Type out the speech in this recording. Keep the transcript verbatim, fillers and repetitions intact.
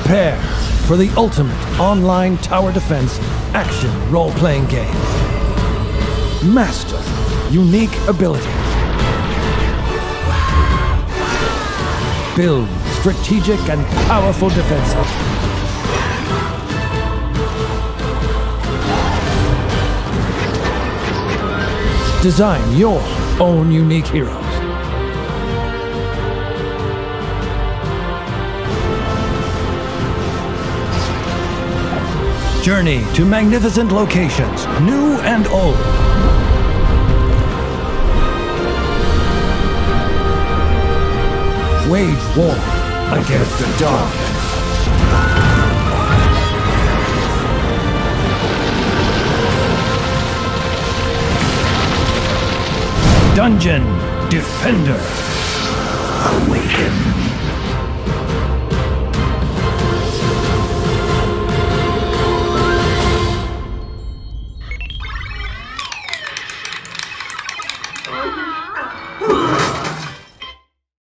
Prepare for the ultimate online tower defense action role-playing game. Master unique abilities. Build strategic and powerful defenses. Design your own unique heroes. Journey to magnificent locations, new and old. Wage war against the darkness. Dungeon Defender: Awakened.